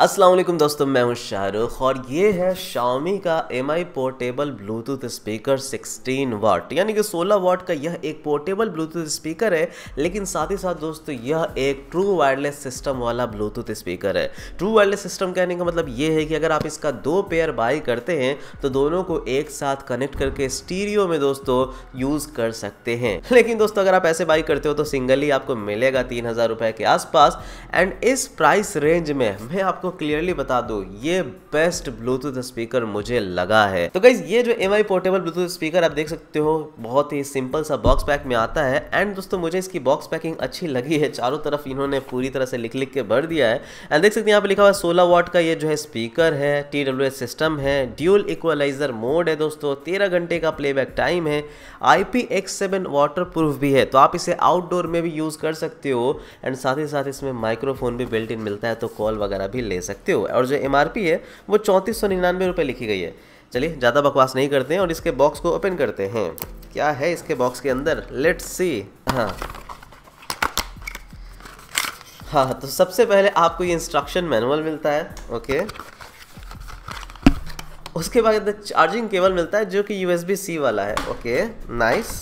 अस्सलाम वालेकुम दोस्तों, मैं हूं शाहरुख और ये है Xiaomi का MI portable Bluetooth speaker 16 watt यानी कि 16 वाट का यह एक पोर्टेबल ब्लूटूथ स्पीकर है। लेकिन साथ ही साथ दोस्तों यह एक ट्रू वायरलेस सिस्टम वाला ब्लूटूथ स्पीकर है। ट्रू वायरलेस सिस्टम कहने का मतलब ये है कि अगर आप इसका दो पेयर बाय करते हैं तो दोनों को एक साथ कनेक्ट करके स्टीरियो में दोस्तों यूज़ कर सकते हैं। लेकिन दोस्तों अगर आप ऐसे बाय करते हो तो सिंगली आपको मिलेगा 3000 रुपये के आसपास। एंड इस प्राइस रेंज में मैं आपको क्लियरली बता दो ये बेस्ट ब्लूटूथ स्पीकर मुझे लगा है। तो गाइस ये जो MI पोर्टेबल ब्लूटूथ स्पीकर आप देख सकते हो बहुत ही सिंपल सा बॉक्स पैक में आता है। एंड दोस्तों मुझे इसकी बॉक्स पैकिंग अच्छी लगी है, चारों तरफ इन्होंने पूरी तरह से लिख लिख के भर दिया है। एंड देख सकते हैं यहाँ पे लिखा हुआ 16 वाट का ये जो है स्पीकर है, TWS सिस्टम है, ड्यूल इक्वलाइजर मोड है दोस्तों, 13 घंटे का प्लेबैक टाइम है, IPX7 वाटरप्रूफ भी है तो आप इसे आउटडोर में भी यूज कर सकते हो। एंड साथ ही साथ इसमें माइक्रोफोन भी बिल्ट इन मिलता है तो कॉल वगैरह भी ले सकते हो। और जो MRP है वो 3499 रुपये लिखी गई है। चलिए ज़्यादा बकवास नहीं करते हैं और इसके बॉक्स को ओपन करते हैं। क्या है इसके बॉक्स के अंदर, लेट्स सी। हाँ, तो सबसे पहले आपको ये इंस्ट्रक्शन मैनुअल मिलता है, ओके। उसके बाद चार्जिंग केबल मिलता है जो कि USB-C वाला है, ओके नाइस।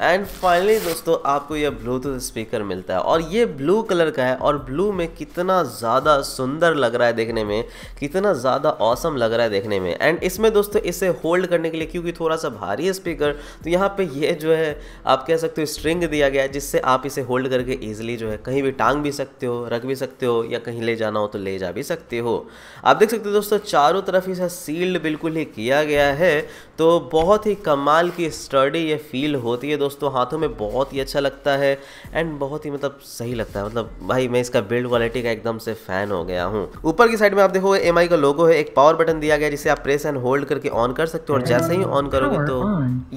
एंड फाइनली दोस्तों आपको यह ब्लूटूथ स्पीकर मिलता है और ये ब्लू कलर का है। और ब्लू में कितना ज़्यादा सुंदर लग रहा है देखने में, कितना ज़्यादा ऑसम लग रहा है देखने में। एंड इसमें दोस्तों इसे होल्ड करने के लिए क्योंकि थोड़ा सा भारी है स्पीकर तो यहाँ पे ये जो है आप कह सकते हो स्ट्रिंग दिया गया है जिससे आप इसे होल्ड करके ईजिली जो है कहीं भी टांग भी सकते हो, रख भी सकते हो या कहीं ले जाना हो तो ले जा भी सकते हो। आप देख सकते हो दोस्तों चारों तरफ इसे सील्ड बिल्कुल ही किया गया है तो बहुत ही कमाल की स्टडी ये फील होती है दोस्तों, हाथों में बहुत ही अच्छा लगता है। एंड बहुत ही मतलब सही लगता है, मतलब भाई मैं इसका बिल्ड क्वालिटी का एकदम से फैन हो गया हूँ। ऊपर की साइड में आप देखो MI का लोगो है, एक पावर बटन दिया गया जिसे आप प्रेस एंड होल्ड करके ऑन कर सकते हो और जैसे ही ऑन करोगे तो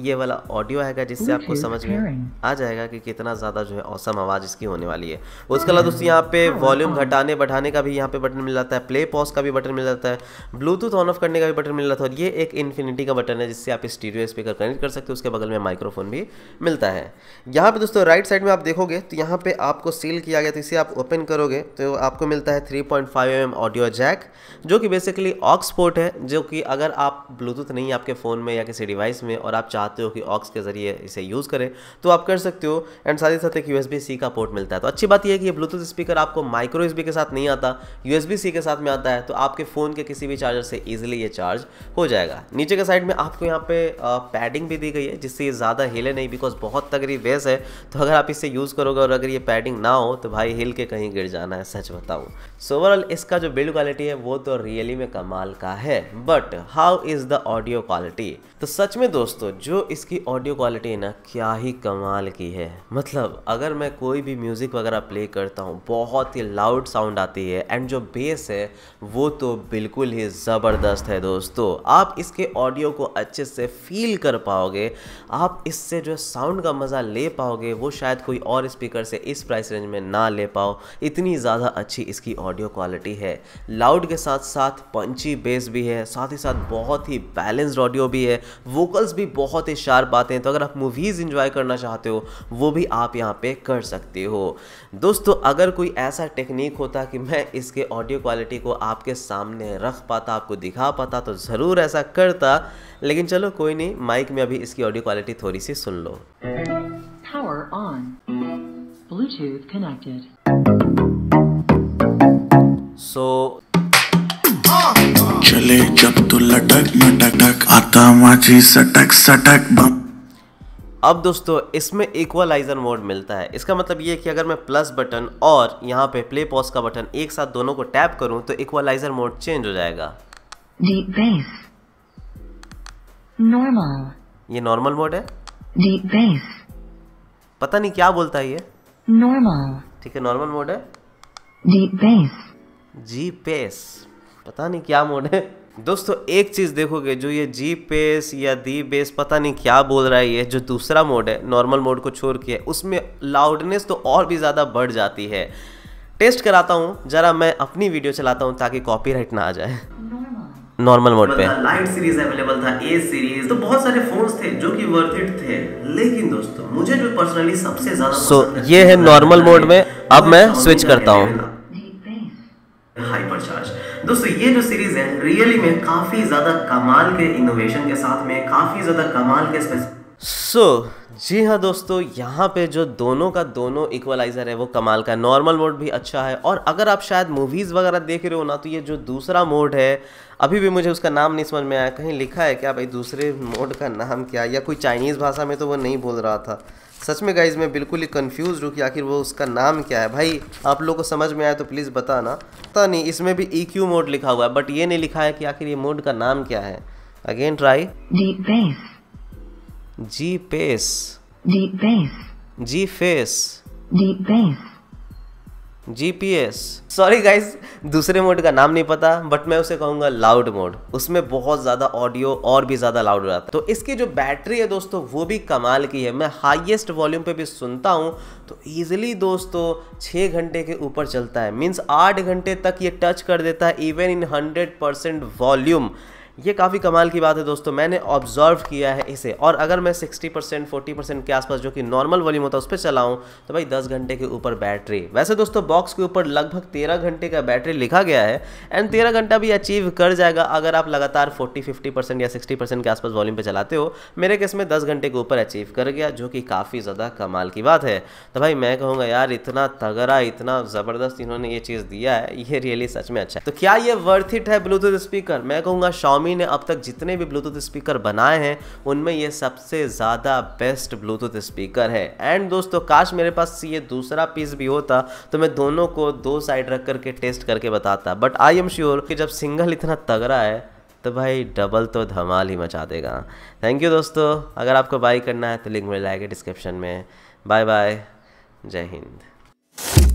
ये वाला ऑडियो आएगा जिससे आपको समझ में आ जाएगा कि कितना ज़्यादा जो है औसम आवाज़ इसकी होने वाली है। उसके अलावा दोस्तों यहाँ पे वॉल्यूम घटाने बढ़ाने का भी यहाँ पे बटन मिल जाता है, प्ले पॉज का भी बटन मिल जाता है, ब्लूटूथ ऑन ऑफ करने का भी बटन मिल जाता है और ये एक इन्फिनिटी का बटन है जिससे आप स्टीरियो स्पीकर कनेक्ट कर सकते हो। उसके बगल में माइक्रोफोन भी मिलता है। यहाँ पे दोस्तों राइट साइड में आप देखोगे तो यहाँ पे आपको सील किया गया तो इसे आप ओपन करोगे तो आपको मिलता है 3.5mm ऑडियो जैक जो कि बेसिकली ऑक्स पोर्ट है, जो कि अगर आप ब्लूटूथ नहीं है आपके फ़ोन में या किसी डिवाइस में और आप चाहते हो कि ऑक्स के ज़रिए इसे यूज़ करें तो आप कर सकते हो। एंड साथ ही साथ एक USB-C का पोर्ट मिलता है। तो अच्छी बात यह है कि ये ब्लूटूथ स्पीकर आपको माइक्रो USB के साथ नहीं आता, USB-C के साथ में आता है तो आपके फ़ोन के किसी भी चार्जर से ईजिली ये चार्ज हो जाएगा। नीचे के साइड में आपको यहाँ पे पैडिंग भी दी गई है जिससे ये ज़्यादा हिले नहीं, बिकॉज बहुत तगड़ी बेस है तो अगर आप इसे यूज़ करोगे और अगर ये पैडिंग ना हो तो भाई हिल के कहीं गिर जाना है, सच बताऊं। सो ओवरऑल इसका जो बिल्ड क्वालिटी है वो तो रियली में कमाल का है, but how is the audio quality. तो सच में दोस्तों जो इसकी ऑडियो क्वालिटी है ना क्या ही कमाल की है। मतलब अगर मैं कोई भी म्यूज़िक वगैरह प्ले करता हूँ बहुत ही लाउड साउंड आती है एंड जो बेस है वो तो बिल्कुल ही ज़बरदस्त है दोस्तों। आप इसके ऑडियो को अच्छे से फील कर पाओगे, आप इससे जो साउंड का मज़ा ले पाओगे वो शायद कोई और स्पीकर से इस प्राइस रेंज में ना ले पाओ। इतनी ज़्यादा अच्छी इसकी ऑडियो क्वालिटी है, लाउड के साथ साथ पंची बेस भी है, साथ ही साथ बहुत ही बैलेंस्ड ऑडियो भी है, वोकल्स भी बहुत ही शार्प आते हैं। तो अगर आप मूवीज़ इंजॉय करना चाहते हो वो भी आप यहाँ पे कर सकते हो। दोस्तों अगर कोई ऐसा टेक्निक होता कि मैं इसके ऑडियो क्वालिटी को आपके सामने रख पाता, आपको दिखा पाता तो ज़रूर ऐसा करता, लेकिन चलो कोई नहीं, माइक में अभी इसकी ऑडियो क्वालिटी थोड़ी सी सुन लो। Power on. Bluetooth connected. So. चले जब तू लटक मटक आता माझी सटक सटक बम। अब दोस्तों इसमें इक्वलाइजर मोड मिलता है। इसका मतलब ये है कि अगर मैं प्लस बटन और यहाँ पे प्ले पॉज का बटन एक साथ दोनों को टैप करूँ तो इक्वलाइजर मोड चेंज हो जाएगा। Deep bass. Normal. ये नॉर्मल मोड है। Deep bass. पता नहीं क्या बोलता है ये। नॉर्मल। ठीक है नॉर्मल मोड है। Deep bass. जी पेस, पता नहीं क्या मोड है दोस्तों। एक चीज़ देखोगे जो ये जी पेस या दी बेस पता नहीं क्या बोल रहा है, ये जो दूसरा मोड है नॉर्मल मोड को छोड़ के उसमें लाउडनेस तो और भी ज़्यादा बढ़ जाती है। टेस्ट कराता हूँ ज़रा, मैं अपनी वीडियो चलाता हूँ ताकि कॉपीराइट ना आ जाए। नॉर्मल मोड पे लाइट सीरीज अवेलेबल था, ए सीरीज, तो बहुत सारे फोन्स थे जो कि वर्थ इट थे। लेकिन दोस्तों मुझे जो पर्सनली सबसे ज्यादा पसंद है ये है नॉर्मल मोड में। अब मैं स्विच करता हूँ। Hyper charge. दोस्तों ये जो सीरीज है रियली में काफ़ी ज़्यादा कमाल के इनोवेशन के साथ में काफ़ी ज़्यादा कमाल के जी हाँ दोस्तों, यहाँ पे जो दोनों का दोनों इक्वलाइज़र है वो कमाल का, नॉर्मल मोड भी अच्छा है। और अगर आप शायद मूवीज़ वगैरह देख रहे हो ना, तो ये जो दूसरा मोड है अभी भी मुझे उसका नाम नहीं समझ में आया, कहीं लिखा है क्या भाई दूसरे मोड का नाम क्या, या कोई चाइनीज़ भाषा में तो वो नहीं बोल रहा था। सच में गाइज़ मैं बिल्कुल ही कंफ्यूज हूँ कि आखिर वो उसका नाम क्या है। भाई आप लोगों को समझ में आया तो प्लीज़ बताना। पता नहीं, इसमें भी EQ मोड लिखा हुआ है बट ये नहीं लिखा है कि आखिर ये मोड का नाम क्या है। Again try, G pace, G base, G face, G base, GPS। Sorry guys दूसरे मोड का नाम नहीं पता बट मैं उसे कहूँगा लाउड मोड। उसमें बहुत ज़्यादा ऑडियो और भी ज़्यादा लाउड हो जाता है। तो इसकी जो बैटरी है दोस्तों वो भी कमाल की है। मैं हाईएस्ट वॉल्यूम पे भी सुनता हूँ तो ईजिली दोस्तों 6 घंटे के ऊपर चलता है, मीन्स 8 घंटे तक ये टच कर देता है इवन इन 100% वॉल्यूम। ये काफ़ी कमाल की बात है दोस्तों, मैंने ऑब्जर्व किया है इसे। और अगर मैं 60% 40% के आसपास जो कि नॉर्मल वॉल्यूम होता है उस पर चलाऊँ तो भाई 10 घंटे के ऊपर बैटरी। वैसे दोस्तों बॉक्स के ऊपर लगभग 13 घंटे का बैटरी लिखा गया है एंड 13 घंटा भी अचीव कर जाएगा अगर आप लगातार 40-50% या 60% के आसपास वॉल्यूम पर चलाते हो। मेरे केस में 10 घंटे के ऊपर अचीव कर गया जो कि काफ़ी ज़्यादा कमाल की बात है। तो भाई मैं कहूँगा यार इतना तगड़ा इतना ज़बरदस्त इन्होंने ये चीज़ दिया है, ये रियली सच में अच्छा है। तो क्या ये वर्थ इट है ब्लूटूथ स्पीकर? मैं कहूँगा Xiaomi ने अब तक जितने भी ब्लूटूथ स्पीकर बनाए हैं उनमें ये सबसे ज़्यादा बेस्ट ब्लूटूथ स्पीकर है। एंड दोस्तों काश मेरे पास ये दूसरा पीस भी होता तो मैं दोनों को दो साइड रख करके टेस्ट करके बताता, बट आई एम श्योर कि जब सिंगल इतना तगड़ा है तो भाई डबल तो धमाल ही मचा देगा। थैंक यू दोस्तों, अगर आपको बाय करना है तो लिंक मिल जाएगा डिस्क्रिप्शन में। बाय बाय, जय हिंद।